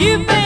you.